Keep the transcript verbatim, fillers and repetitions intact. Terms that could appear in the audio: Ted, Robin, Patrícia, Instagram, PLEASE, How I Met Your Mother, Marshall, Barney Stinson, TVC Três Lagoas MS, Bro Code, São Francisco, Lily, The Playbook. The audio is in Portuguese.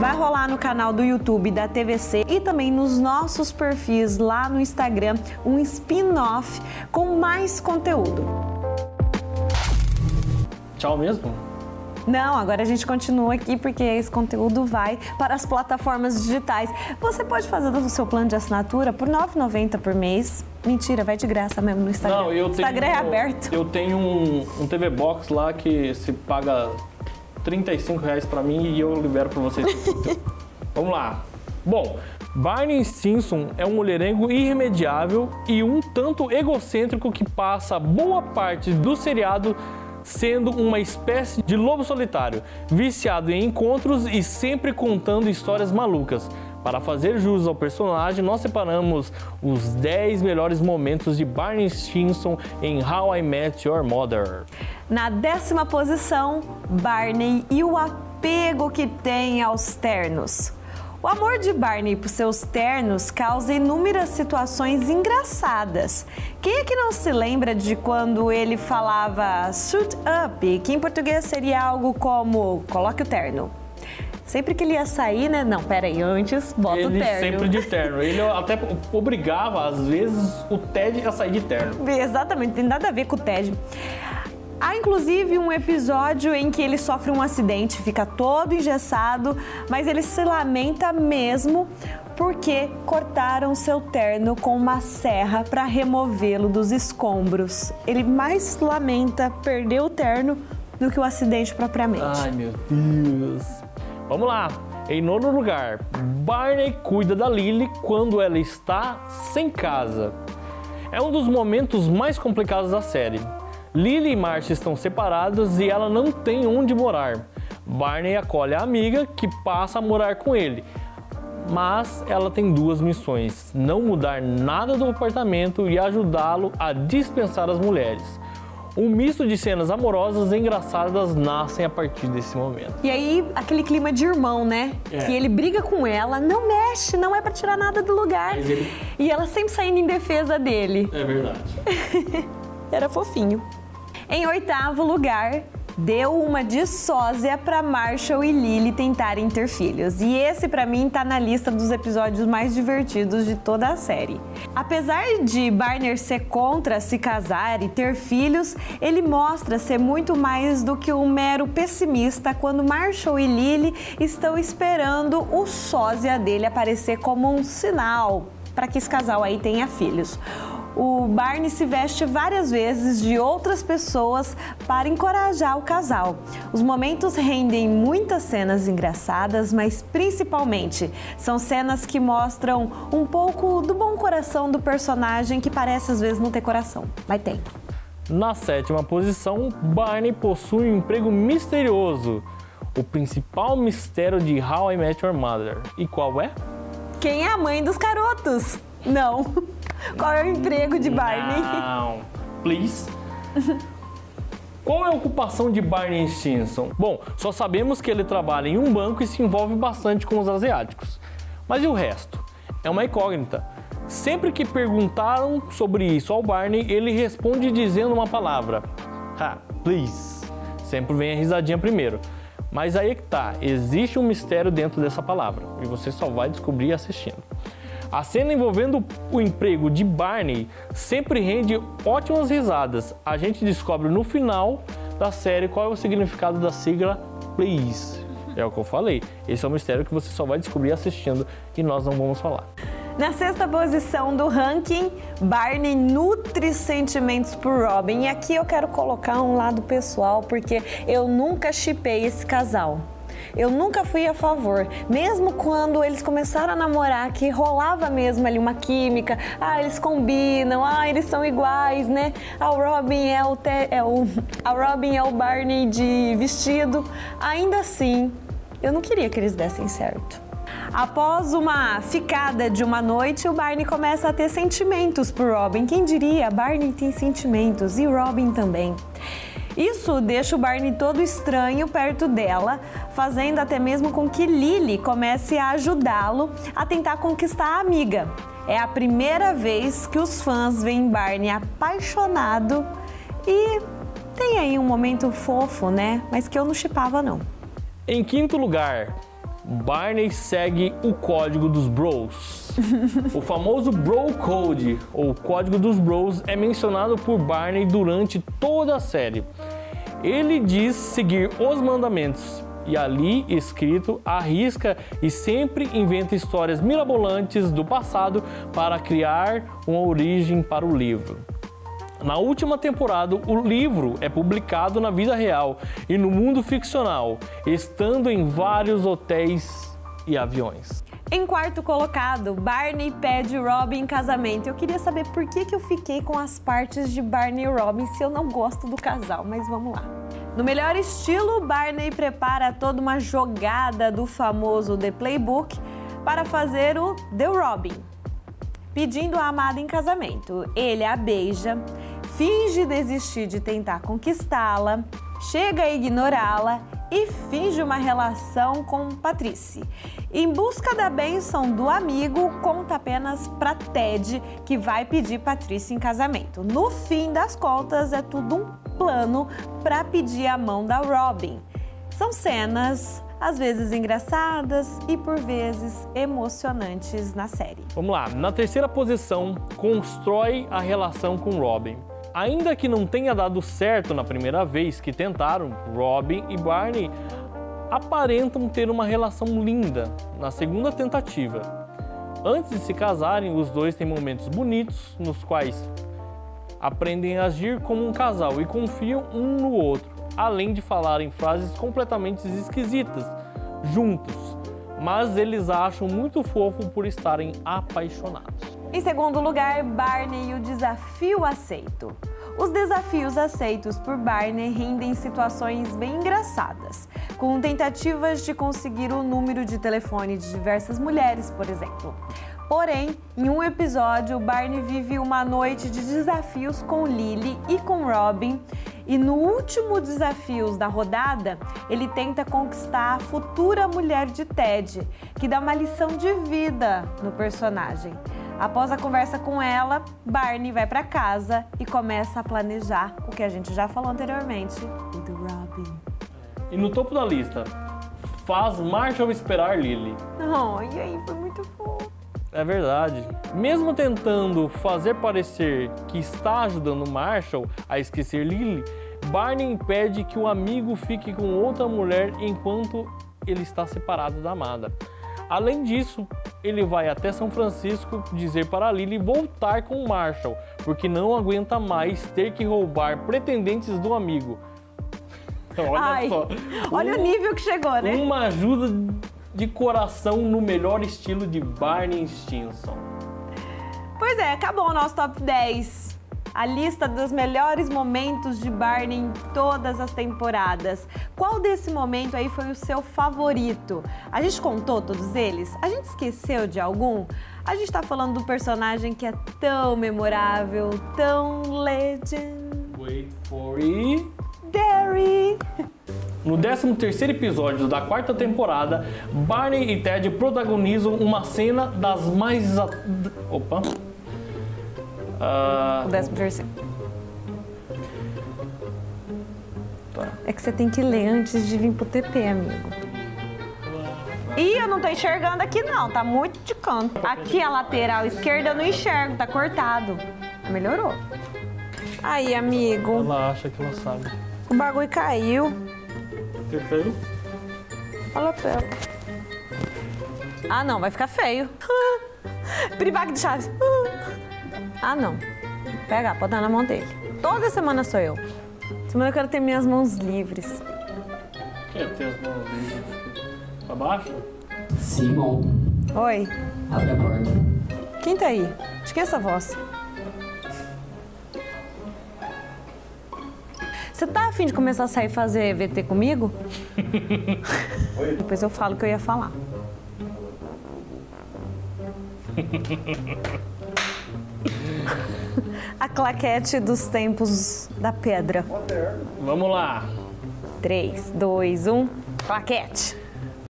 Vai rolar no canal do YouTube da T V C e também nos nossos perfis lá no Instagram um spin-off com mais conteúdo. Tchau mesmo? Não, agora a gente continua aqui porque esse conteúdo vai para as plataformas digitais. Você pode fazer o seu plano de assinatura por nove reais e noventa centavos por mês. Mentira, vai de graça mesmo no Instagram. Não, eu tenho, Instagram é aberto. Eu tenho um, um T V Box lá que se paga trinta e cinco reais pra mim e eu libero pra vocês. Vamos lá. Bom, Barney Stinson é um mulherengo irremediável e um tanto egocêntrico que passa boa parte do seriado sendo uma espécie de lobo solitário, viciado em encontros e sempre contando histórias malucas. Para fazer jus ao personagem, nós separamos os dez melhores momentos de Barney Stinson em How I Met Your Mother. Na décima posição, Barney e o apego que tem aos ternos. O amor de Barney por seus ternos causa inúmeras situações engraçadas. Quem é que não se lembra de quando ele falava suit up, que em português seria algo como coloque o terno? Sempre que ele ia sair, né? Não, peraí, antes bota ele o terno. Ele sempre de terno. Ele até obrigava, às vezes, o Ted a sair de terno. Exatamente, tem nada a ver com o Ted. Há, inclusive, um episódio em que ele sofre um acidente, fica todo engessado, mas ele se lamenta mesmo porque cortaram seu terno com uma serra para removê-lo dos escombros. Ele mais lamenta perder o terno do que o acidente propriamente. Ai, meu Deus. Vamos lá. Em nono lugar, Barney cuida da Lily quando ela está sem casa. É um dos momentos mais complicados da série. Lily e Marshall estão separadas e ela não tem onde morar. Barney acolhe a amiga que passa a morar com ele, mas ela tem duas missões: não mudar nada do apartamento e ajudá-lo a dispensar as mulheres. Um misto de cenas amorosas e engraçadas nascem a partir desse momento. E aí, aquele clima de irmão, né? É. Que ele briga com ela, não mexe, não é pra tirar nada do lugar. Ele... E ela sempre saindo em defesa dele. É verdade. Era fofinho. Em oitavo lugar, deu uma de sósia para Marshall e Lily tentarem ter filhos. E esse, pra mim, tá na lista dos episódios mais divertidos de toda a série. Apesar de Barney ser contra se casar e ter filhos, ele mostra ser muito mais do que um mero pessimista quando Marshall e Lily estão esperando o sósia dele aparecer como um sinal para que esse casal aí tenha filhos. O Barney se veste várias vezes de outras pessoas para encorajar o casal. Os momentos rendem muitas cenas engraçadas, mas principalmente são cenas que mostram um pouco do bom coração do personagem, que parece às vezes não ter coração, mas tem. Na sétima posição, Barney possui um emprego misterioso. O principal mistério de How I Met Your Mother. E qual é? Quem é a mãe dos garotos? Não. Qual é o emprego de Barney? Não, please. Qual é a ocupação de Barney Stinson? Bom, só sabemos que ele trabalha em um banco e se envolve bastante com os asiáticos. Mas e o resto? É uma incógnita. Sempre que perguntaram sobre isso ao Barney, ele responde dizendo uma palavra. Ha, please. Sempre vem a risadinha primeiro. Mas aí é que tá, existe um mistério dentro dessa palavra e você só vai descobrir assistindo. A cena envolvendo o emprego de Barney sempre rende ótimas risadas. A gente descobre no final da série qual é o significado da sigla PLEASE. É o que eu falei. Esse é um mistério que você só vai descobrir assistindo e nós não vamos falar. Na sexta posição do ranking, Barney nutre sentimentos por Robin. E aqui eu quero colocar um lado pessoal, porque eu nunca shippei esse casal. Eu nunca fui a favor, mesmo quando eles começaram a namorar, que rolava mesmo ali uma química. Ah, eles combinam, ah, eles são iguais, né? Ah, o Robin é o, te... é o... A Robin é o Barney de vestido. Ainda assim, eu não queria que eles dessem certo. Após uma ficada de uma noite, o Barney começa a ter sentimentos por Robin. Quem diria? Barney tem sentimentos e Robin também. Isso deixa o Barney todo estranho perto dela, fazendo até mesmo com que Lily comece a ajudá-lo a tentar conquistar a amiga. É a primeira vez que os fãs veem Barney apaixonado e tem aí um momento fofo, né? Mas que eu não shippava, não. Em quinto lugar, Barney segue o código dos bros. O famoso Bro Code, ou código dos bros, é mencionado por Barney durante toda a série. Ele diz seguir os mandamentos, e ali escrito, arrisca e sempre inventa histórias mirabolantes do passado para criar uma origem para o livro. Na última temporada, o livro é publicado na vida real e no mundo ficcional, estando em vários hotéis e aviões. Em quarto colocado, Barney pede Robin em casamento. Eu queria saber por que que eu fiquei com as partes de Barney e Robin se eu não gosto do casal, mas vamos lá. No melhor estilo, Barney prepara toda uma jogada do famoso The Playbook para fazer o The Robin, pedindo a amada em casamento. Ele a beija, finge desistir de tentar conquistá-la, chega a ignorá-la e finge uma relação com Patrícia. Em busca da bênção do amigo, conta apenas para Ted, que vai pedir Patrícia em casamento. No fim das contas, é tudo um plano para pedir a mão da Robin. São cenas, às vezes engraçadas e por vezes emocionantes na série. Vamos lá, na terceira posição, constrói a relação com Robin. Ainda que não tenha dado certo na primeira vez que tentaram, Robin e Barney aparentam ter uma relação linda na segunda tentativa. Antes de se casarem, os dois têm momentos bonitos nos quais aprendem a agir como um casal e confiam um no outro, além de falarem frases completamente esquisitas juntos, mas eles acham muito fofo por estarem apaixonados. Em segundo lugar, Barney e o desafio aceito. Os desafios aceitos por Barney rendem situações bem engraçadas, com tentativas de conseguir o número de telefone de diversas mulheres, por exemplo. Porém, em um episódio, Barney vive uma noite de desafios com Lily e com Robin, e no último desafio da rodada, ele tenta conquistar a futura mulher de Ted, que dá uma lição de vida no personagem. Após a conversa com ela, Barney vai para casa e começa a planejar o que a gente já falou anteriormente, o do Robin. E no topo da lista, faz Marshall esperar Lily. Oh, e aí, foi muito fofo. É verdade. Mesmo tentando fazer parecer que está ajudando Marshall a esquecer Lily, Barney impede que o amigo fique com outra mulher enquanto ele está separado da amada. Além disso, ele vai até São Francisco dizer para Lily voltar com Marshall, porque não aguenta mais ter que roubar pretendentes do amigo. Olha Ai, só. Olha um, o nível que chegou, né? Uma ajuda de coração no melhor estilo de Barney Stinson. Pois é, acabou o nosso top dez. A lista dos melhores momentos de Barney em todas as temporadas. Qual desse momento aí foi o seu favorito? A gente contou todos eles? A gente esqueceu de algum? A gente tá falando do personagem que é tão memorável, tão legend. Wait for it. Derry. No décimo terceiro episódio da quarta temporada, Barney e Ted protagonizam uma cena das mais... Opa... Uh... O décimo terceiro. Tá. É que você tem que ler antes de vir pro T P, amigo. Ih, eu não tô enxergando aqui não, tá muito de canto. Aqui a lateral esquerda eu não enxergo, tá cortado. Melhorou. Aí, amigo. Ela acha que ela sabe. O bagulho caiu. Que feio? Olha pra ela. Ah, não, vai ficar feio. Privac de chaves. Ah, não. Pega, pode dar na mão dele. Toda semana sou eu. Semana eu quero ter minhas mãos livres. Quer ter as mãos livres? Pra baixo? Simon. Oi. Abre a porta. Quem tá aí? De quem é essa voz? Você tá afim de começar a sair fazer V T comigo? Oi. Depois eu falo o que eu ia falar. A claquete dos tempos da pedra. Vamos lá. três, dois, um, claquete.